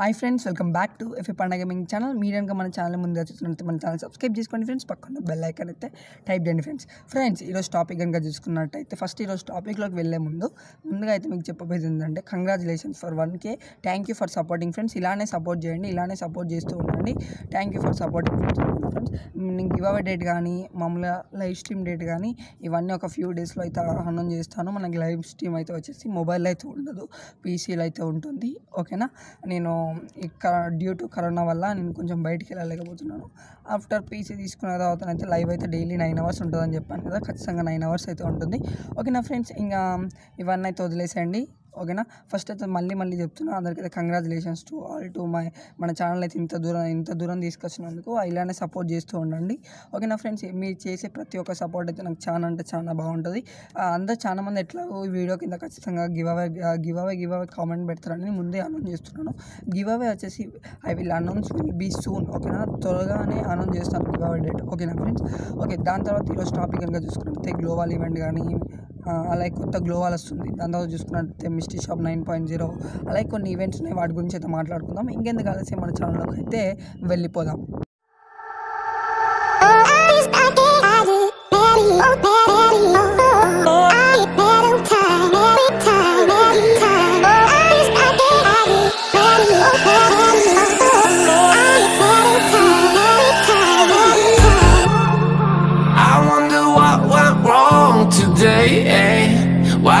Hi friends, welcome back to FA Panda Gaming channel. Meeran ka mana channel munda chustunnante mana channel subscribe chesukondi friends, pakkana bell icon aithe type cheyandi friends. Friends, ee roju topic ganka chusukunnataithe first ee roju topic loki velle munduga aithe meeku cheppabedi endante congratulations for 1k. Thank you for supporting friends. Ilane support cheyandi, ilane support chestu undandi. Thank you for supporting friends. Nenu giveaway date gaani mamula live stream date gaani ivanni oka few days lo aithe announce chestanu. Manaki live stream aithe vachesi mobile lo aithe undadu, PC lo aithe untundi. Okay na, nenu due to corona वाल నేను కొంచెం బయటికి వెళ్ళలేకపోతున్నాను. After PC తీసుకున్న తర్వాత అయితే live అయితే daily 9 hours ఉంటుందని చెప్పాను కదా, ఖచ్చితంగా 9 hours అయితే ఉంటుంది. ఓకేనా ఫ్రెండ్స్, ఇంకా ఇవన్నీ అయితే వదిలేసేయండి. ఓకేనా, ఫస్ట్ అయితే మళ్ళీ చెప్తున్నా అందరికైతే కంగ్రాచులేషన్స్ టు ఆల్ టు మన ఛానల్ అయితే ఇంత దూరం తీసుకొచ్చినందుకు ఇలానే సపోర్ట్ చేస్తూ ఉండండి. ఓకేనా ఫ్రెండ్స్, మీరు చేసే ప్రతి ఒక్క సపోర్ట్ అయితే నాకు చాలా అంటే చాలా బాగుంటుంది. అందరూ చాలా మంది ఎట్లా ఈ వీడియో కింద ఖచ్చితంగా గివ్ అవే కామెంట్ పెడతారని ముందే అనౌన్స్ చేస్తున్నాను. గివ్ అవే వచ్చేసి I will announce will be soon. ఓకేనా, త్వరగానే అనౌన్స్ చేస్తాను గివ్ అవే డేట్. ఓకేనా ఫ్రెండ్స్, ఓకే దాని తర్వాత ఈరోజు టాపిక్ కనుక చూసుకుంటే గ్లోబల్ ఈవెంట్ కానీ అలాగే కొత్త గ్లోబల్ వస్తుంది, దాని తర్వాత చూసుకున్నట్లయితే మిస్టీ షాప్ 9.0 అలాగే కొన్ని ఈవెంట్స్ ఉన్నాయి, వాటి గురించి అయితే మాట్లాడుకుందాం. ఇంకెందుకు ఆలస్యం, మన ఛానల్లోకి అయితే వెళ్ళిపోదాం. Why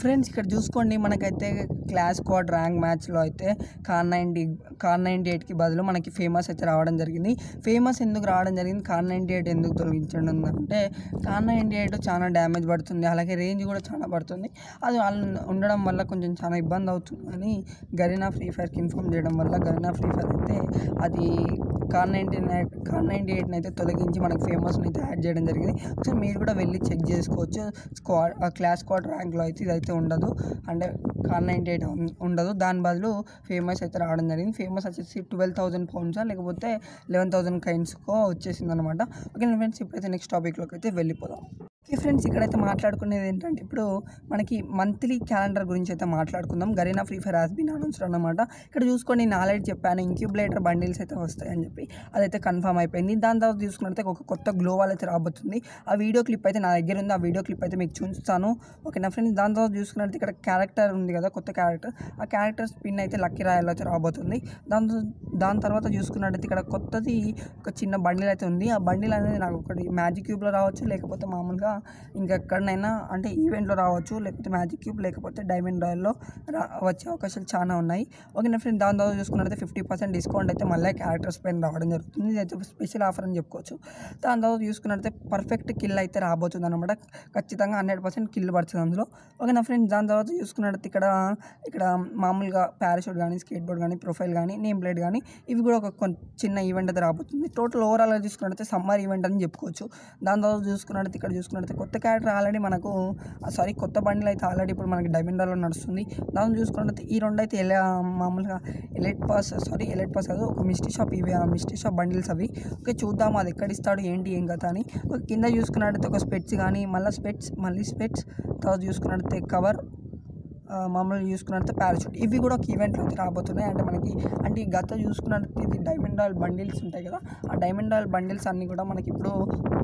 ఫ్రెండ్స్, ఇక్కడ చూసుకోండి, మనకైతే క్లాస్ క్వాడ్ ర్యాంక్ మ్యాచ్లో అయితే కార్ 98కి బదులు మనకి ఫేమస్ అయితే రావడం జరిగింది. ఫేమస్ ఎందుకు రావడం జరిగింది, కార్ 98 ఎందుకు తొలగించడం అంటే కార్ 98 చాలా డ్యామేజ్ పడుతుంది, అలాగే రేంజ్ కూడా చాలా పడుతుంది. అది ఉండడం వల్ల కొంచెం చాలా ఇబ్బంది అవుతుంది అని గరీనా ఫ్రీ ఫైర్కి ఇన్ఫామ్ చేయడం వల్ల గరీనా ఫ్రీ ఫైర్ అయితే అది కార్ 98 అయితే తొలగించి మనకి ఫేమస్ని అయితే యాడ్ చేయడం జరిగింది. ఒకసారి మీరు కూడా వెళ్ళి చెక్ చేసుకోవచ్చు. క్లాస్ క్వాడ్ ర్యాంక్లో అయితే ఇదైతే ఉండదు, అంటే కార్ 98 ఉండదు, దాని బదులు ఫేమస్ అయితే రావడం జరిగింది. ఫేమస్ వచ్చేసి 12,000 పౌండ్సా లేకపోతే 11,000 కైన్స్కో వచ్చేసింది అనమాట. ఓకే ఫ్రెండ్స్, ఇప్పుడైతే నెక్స్ట్ టాపిక్లోకి అయితే వెళ్ళిపోదాం. ఓకే ఫ్రెండ్స్, ఇక్కడైతే మాట్లాడుకునేది ఏంటంటే ఇప్పుడు మనకి మంత్లీ క్యాలెండర్ గురించి అయితే మాట్లాడుకుందాం. Garena free fire has been announced అనమాట. ఇక్కడ చూసుకొని నాలెడ్జ్ చెప్పాను, ఇంక్యుబులేటర్ బండిల్స్ అయితే వస్తాయని చెప్పి అదైతే కన్ఫర్మ్ అయిపోయింది. దాని తర్వాత చూసుకున్నట్లయితే ఒక కొత్త గ్లోబల్ అయితే రాబోతుంది. ఆ వీడియో క్లిప్ అయితే నా దగ్గర ఉంది, ఆ వీడియో క్లిప్ అయితే మీకు చూపిస్తాను. ఓకేనా ఫ్రెండ్స్, దాని తర్వాత చూసుకున్నట్లయితే ఇక్కడ క్యారెక్టర్ ఉంది కదా, కొత్త క్యారెక్టర్, ఆ క్యారెక్టర్ స్పిన్ అయితే లక్కీ రాయల్ అయితే రాబోతుంది. దాని తర్వాత చూసుకున్నట్లయితే ఇక్కడ కొత్తది ఒక చిన్న బండిల్ అయితే ఉంది. ఆ బండిల్ అనేది నాకు ఒకటి మ్యాజిక్ క్యూబ్లో రావచ్చు, లేకపోతే మామూలుగా ఇంకెక్కడైనా అంటే ఈవెంట్లో రావచ్చు, లేకపోతే మ్యాజిక్ క్యూబ్ లేకపోతే డైమండ్ రాయల్లో వచ్చే అవకాశాలు చాలా ఉన్నాయి. ఓకేనా ఫ్రెండ్స్, దాని తర్వాత చూసుకున్నట్లయితే 50% డిస్కౌంట్ అయితే మళ్ళీ క్యారెక్టర్స్ పైన రావడం జరుగుతుంది. ఇదైతే స్పెషల్ ఆఫర్ అని చెప్పుకోవచ్చు. దాని తర్వాత చూసుకున్నట్లయితే పర్ఫెక్ట్ కిల్ అయితే రాబోతుంది అనమాట. ఖచ్చితంగా 100% కిల్ పడుతుంది అందులో. ఓకేనా ఫ్రెండ్స్, దాని తర్వాత చూసుకున్నట్లయితే ఇక్కడ మామూలుగా పారాషూట్ కానీ స్కేట్ బోర్డ్ కానీ ప్రొఫైల్ కానీ నేమ్ ప్లేట్ కానీ ఇవి కూడా ఒక చిన్న ఈవెంట్ అయితే రాబోతుంది. టోటల్ ఓవరాల్గా చూసుకున్నట్లయితే సమ్మర్ ఈవెంట్ అని చెప్పుకోవచ్చు. దాని తర్వాత చూసుకున్నట్లయితే ఇక్కడ చూసుకున్నట్లయితే కొత్త క్యారెక్టర్ ఆల్రెడీ మనకు సారీ కొత్త బండిలు అయితే ఆల్రెడీ ఇప్పుడు మనకి డైమండ్లో నడుస్తుంది. దాన్ని చూసుకున్నట్లయితే ఈ రెండు అయితే మామూలుగా ఎలైట్ పాస్ కాదు, ఒక మిస్టీ షాప్, ఇవి ఆ మిస్టీ షాప్ బండిల్స్ అవి. ఓకే, చూద్దాం అది ఎక్కడ ఇస్తాడు ఏంటి ఏం కదా అని. ఒక కింద చూసుకున్నట్లయితే ఒక స్పెట్స్ కానీ మళ్ళీ స్పెట్స్ తర్వాత చూసుకున్నట్లయితే కవర్ మామూలు చూసుకున్నట్లయితే పారాషూట్ ఇవి కూడా ఒక ఈవెంట్లు అయితే రాబోతున్నాయి. అంటే మనకి అంటే గత చూసుకున్నట్లయితే ఇది డైమండ్ రాయల్ బండిల్స్ ఉంటాయి కదా, ఆ డైమండ్ రాయల్ బండిల్స్ అన్నీ కూడా మనకి ఇప్పుడు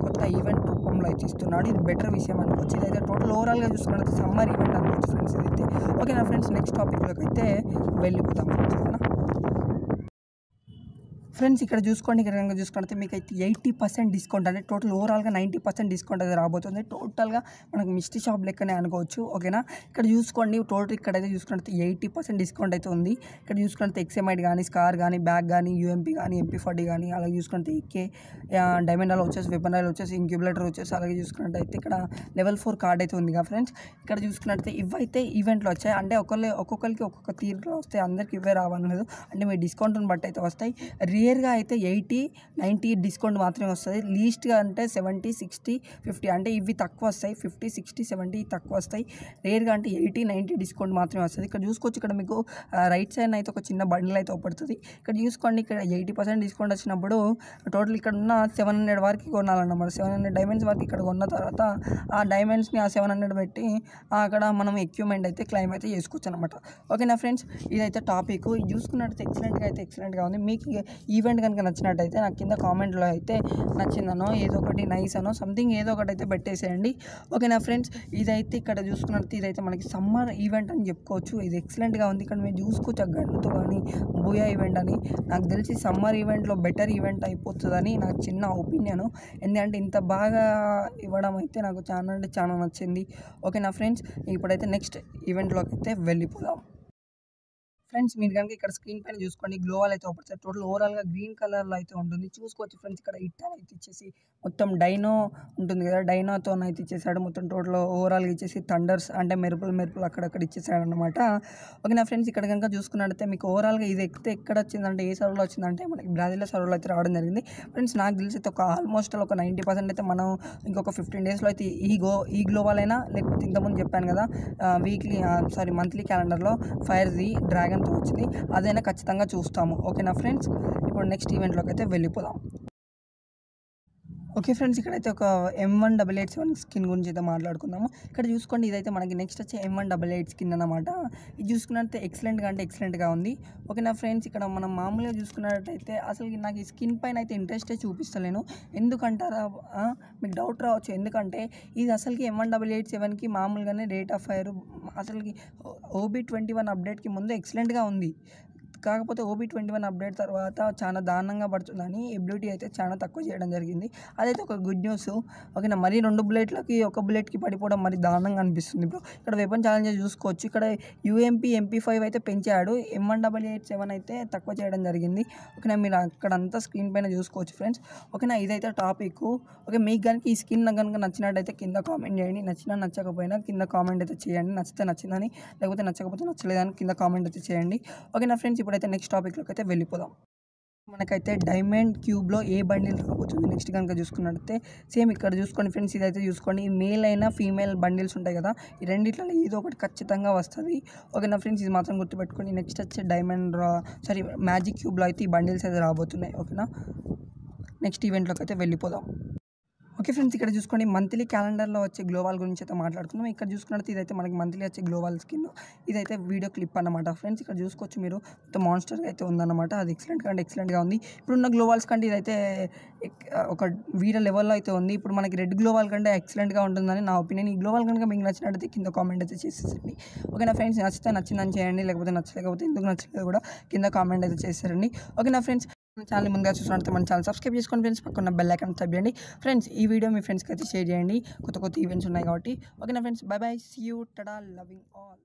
కొత్త ఈవెంట్ రూపంలో అయితే ఇస్తున్నాడు. ఇది బెటర్ విషయం అనుకోవచ్చు. ఇదైతే టోటల్ ఓవరాల్గా చూసుకున్నట్లయితే సమ్మర్ ఈవెంట్ అనుకోవచ్చు ఫ్రెండ్స్ ఇదైతే. ఓకేనా ఫ్రెండ్స్, నెక్స్ట్ టాపిక్లోకి అయితే వెళ్ళిపోతాం. ఫ్రెండ్స్, ఇక్కడ చూసుకోండి, ఇక్కడ కనుక చూసుకుంటే మీకు అయితే 80% డిస్కౌంట్, అంటే టోటల్ ఓవరాల్గా 90% డిస్కౌంట్ అయితే రాబోతుంది. టోటల్గా మనకు మిస్టీ షాప్ లెక్కనే అనుకోవచ్చు. ఓకేనా, ఇక్కడ చూసుకోండి, టోటల్ ఇక్కడైతే చూసుకుంటే 80% డిస్కౌంట్ అయితే ఉంది. ఇక్కడ చూసుకుంటే XM8 కానీ స్కార్ కానీ బ్యాగ్ కానీ UMP కానీ MP40 కానీ అలాగే చూసుకుంటే EK డైమండ్ రాయల్ వచ్చేసి వెపన్ రాయల్ వచ్చేసి ఇంక్యుబులేటర్ వచ్చేసి అలాగే చూసుకున్నట్టు అయితే ఇక్కడ లెవెల్ 4 కార్డ్ అయితే ఉంది కదా ఫ్రెండ్స్. ఇక్కడ చూసుకున్నట్లయితే ఇవైతే ఈవెంట్లు వచ్చాయి, అంటే ఒక్కొక్కరికి ఒక్కొక్క తీరులో వస్తాయి, అందరికీ ఇవే రావడం లేదు, అంటే మీ డిస్కౌంట్ని బట్టి అయితే వస్తాయి. క్లియర్గా అయితే 80-90 డిస్కౌంట్ మాత్రమే వస్తుంది. లీస్ట్గా అంటే 70-60-50 అంటే ఇవి తక్కువ వస్తాయి, 50-60-70 తక్కువ వస్తాయి. రేర్గా అంటే 80-90 డిస్కౌంట్ మాత్రమే వస్తుంది. ఇక్కడ చూసుకోవచ్చు, ఇక్కడ మీకు రైట్ సైడ్ అయితే ఒక చిన్న బండిల్ అయితే పడుతుంది. ఇక్కడ చూసుకోండి, ఇక్కడ 80% డిస్కౌంట్ వచ్చినప్పుడు టోటల్ ఇక్కడ ఉన్న 700 వరకు కొనాలన్నమాట. 700 డైమండ్స్ వరకు ఇక్కడ కొన్న తర్వాత ఆ డైమండ్స్ని ఆ 700 పెట్టి అక్కడ మనం ఎక్విప్మెంట్ అయితే క్లైమ్ అయితే చేసుకోవచ్చు అనమాట. ఓకేనా ఫ్రెండ్స్, ఇదైతే టాపిక్ చూసుకున్నట్టయితే ఎక్సలెంట్గా ఉంది. మీకు ఈవెంట్ కనుక నచ్చినట్టయితే నాకు కింద కామెంట్లో అయితే నచ్చిందనో ఏదో ఒకటి నైస్ అనో సంథింగ్ ఏదో ఒకటి అయితే పెట్టేసేయండి. ఓకేనా ఫ్రెండ్స్, ఇదైతే ఇక్కడ చూసుకున్నట్టు ఇదైతే మనకి సమ్మర్ ఈవెంట్ అని చెప్పుకోవచ్చు. ఇది ఎక్సలెంట్గా ఉంది. ఇక్కడ మేము చూసుకోవచ్చు ఆ గన్నుతో కానీ బూయా ఈవెంట్ అని. నాకు తెలిసి సమ్మర్ ఈవెంట్లో బెటర్ ఈవెంట్ అయిపోతుందని నాకు చిన్న ఒపీనియను. ఎందుకంటే ఇంత బాగా ఇవ్వడం అయితే నాకు చాలా అంటే చాలా నచ్చింది. ఓకేనా ఫ్రెండ్స్, ఇప్పుడైతే నెక్స్ట్ ఈవెంట్లోకి అయితే వెళ్ళిపోదాం. ఫ్రెండ్స్ మీరు కనుక ఇక్కడ స్క్రీన్ పైన చూసుకోండి, గ్లోవాల్ అయితే ఒకసారి టోటల్ ఓవరాల్గా గ్రీన్ కలర్లో అయితే ఉంటుంది. చూసుకోవచ్చు ఫ్రెండ్స్, ఇక్కడ ఇట్టాన్ అయితే ఇచ్చేసి మొత్తం డైనో ఉంటుంది కదా, డైనోతో అయితే ఇచ్చేసాడు. మొత్తం టోటల్ ఓవరాల్గా ఇచ్చేసి థండర్స్ అంటే మెరుపులు అక్కడక్కడ ఇచ్చేసాడు అనమాట. ఓకేనా ఫ్రెండ్స్, ఇక్కడ కనుక చూసుకున్నట్టయితే మీకు ఓవరాల్గా ఇది ఎక్కితే ఎక్కడ వచ్చిందంటే ఏ సర్వర్లో వచ్చిందంటే మనకి బ్రాజిల్లో సర్వర్లో అయితే రావడం జరిగింది. ఫ్రెండ్స్ నాకు తెలిసి అయితే ఒక ఆల్మోస్ట్ ఒక 90% అయితే మనం ఇంకొక 15 డేస్లో అయితే ఈ గ్లోవాల్ అయినా లేకపోతే ఇంతకుముందు చెప్పాను కదా మంత్లీ క్యాలెండర్లో ఫైర్ది డ్రాగన్ వచ్చింది అదైనా ఖచ్చితంగా చూస్తాము. ఓకేనా ఫ్రెండ్స్, ఇప్పుడు నెక్స్ట్ ఈవెంట్లోకి అయితే వెళ్ళిపోదాం. ఓకే ఫ్రెండ్స్, ఇక్కడైతే ఒక M1887 స్కిన్ గురించి అయితే మాట్లాడుకుందాము. ఇక్కడ చూసుకోండి, ఇదైతే మనకి నెక్స్ట్ వచ్చే M1887 స్కిన్ అనమాట. ఇది చూసుకున్నట్టయితే ఎక్సలెంట్గా అంటే ఎక్సలెంట్గా ఉంది. ఓకేనా ఫ్రెండ్స్, ఇక్కడ మనం మామూలుగా చూసుకున్నట్టయితే అసలు నాకు ఈ స్కిన్ పైన అయితే ఇంట్రెస్టే చూపిస్తలేను. ఎందుకంటారా మీకు డౌట్ రావచ్చు, ఎందుకంటే ఇది అసలుకి M1887కి మామూలుగానే రేట్ ఆఫ్ ఫైర్ అసలుకి OB21 అప్డేట్కి ముందు ఎక్సలెంట్గా ఉంది. కాకపోతే OB21 అప్డేట్ తర్వాత చాలా దారుణంగా పడుతుందని ఎబిలిటీ అయితే చాలా తక్కువ చేయడం జరిగింది. అదైతే ఒక గుడ్ న్యూస్. ఓకేనా, మరి 2 బుల్లెట్లకి 1 బుల్లెట్కి పడిపోవడం మరి దారుణంగా అనిపిస్తుంది. ఇప్పుడు ఇక్కడ వెపన్ ఛాలెంజెస్ చూసుకోవచ్చు, ఇక్కడ UMP MP5 అయితే పెంచాడు, M1887 అయితే తక్కువ చేయడం జరిగింది. ఓకేనా, మీరు అక్కడంతా స్క్రీన్ పైన చూసుకోవచ్చు ఫ్రెండ్స్. ఓకేనా, ఇదైతే టాపిక్. ఓకే, మీకు కనుక ఈ స్కిన్ కనుక నచ్చినట్టయితే కింద కామెంట్ చేయండి. నచ్చినా నచ్చకపోయినా కింద కామెంట్ అయితే చేయండి. నచ్చితే నచ్చిందని, లేకపోతే నచ్చకపోతే నచ్చలేదని కింద కామెంట్ అయితే చేయండి. ఓకేనా ఫ్రెండ్స్, అయితే నెక్స్ట్ టాపిక్లోకి అయితే వెళ్ళిపోదాం. మనకైతే డైమండ్ క్యూబ్లో ఏ బండిల్ రాబోతుంది నెక్స్ట్ కనుక చూసుకున్నట్టయితే సేమ్ ఇక్కడ చూసుకోండి ఫ్రెండ్స్. ఇదైతే చూసుకోండి, మేల్ అయినా ఫీమేల్ బండిల్స్ ఉంటాయి కదా, ఈ రెండిట్లో ఏదో ఒకటి ఖచ్చితంగా వస్తుంది. ఓకేనా ఫ్రెండ్స్, ఇది మాత్రం గుర్తుపెట్టుకోండి. నెక్స్ట్ వచ్చే మ్యాజిక్ క్యూబ్లో అయితే ఈ బండిల్స్ అయితే రాబోతున్నాయి. ఓకేనా, నెక్స్ట్ ఈవెంట్లోకి అయితే వెళ్ళిపోదాం. ఓకే ఫ్రెండ్స్, ఇక్కడ చూసుకోండి మంత్లీ క్యాలెండర్లో వచ్చే గ్లోవాల్ గురించి అయితే మాట్లాడుతున్నాం. ఇక్కడ చూసుకున్నట్టు ఇదైతే మనకి మంత్లీ వచ్చే గ్లోవాల్ స్కిన్, ఇదైతే వీడియో క్లిప్ అనమాట. ఫ్రెండ్స్ ఇక్కడ చూసుకోవచ్చు, మీరు మాన్స్టర్గా అయితే ఉందన్నమాట. అది ఎక్సలెంట్గా ఉంది. ఇప్పుడున్న గ్లోవాల్స్ కంటే ఇదైతే ఒక వీడియో లెవెల్లో అయితే ఉంది. ఇప్పుడు మనకి రెడ్ గ్లోవాల్ కంటే ఎక్సలెంట్గా ఉంటుందని నా ఒపీనియన్. ఈ గ్లోవాల్ కనుక మీకు నచ్చినట్టయితే కింద కామెంట్ అయితే చేసేసండి. ఓకేనా ఫ్రెండ్స్, నచ్చితే నచ్చిందని చేయండి, లేకపోతే నచ్చలేకపోతే ఎందుకు నచ్చలేదు కూడా కింద కామెంట్ అయితే చేశారండి. ఓకేనా ఫ్రెండ్స్, మన ఛానల్ ముందుగా చూసినట్లయితే మన ఛానల్ సబ్స్క్రైబ్ చేసుకోండి ఫ్రెండ్స్. పక్కన బెల్ ఐకాన్ ట్యాప్ చేయండి ఫ్రెండ్స్. ఈ వీడియో మీ ఫ్రెండ్స్కి అయితే షేర్ చేయండి. కొత్త ఈవెంట్స్ ఉన్నాయి కాబట్టి. ఓకేనా friends, bye bye, see you, tada, loving all.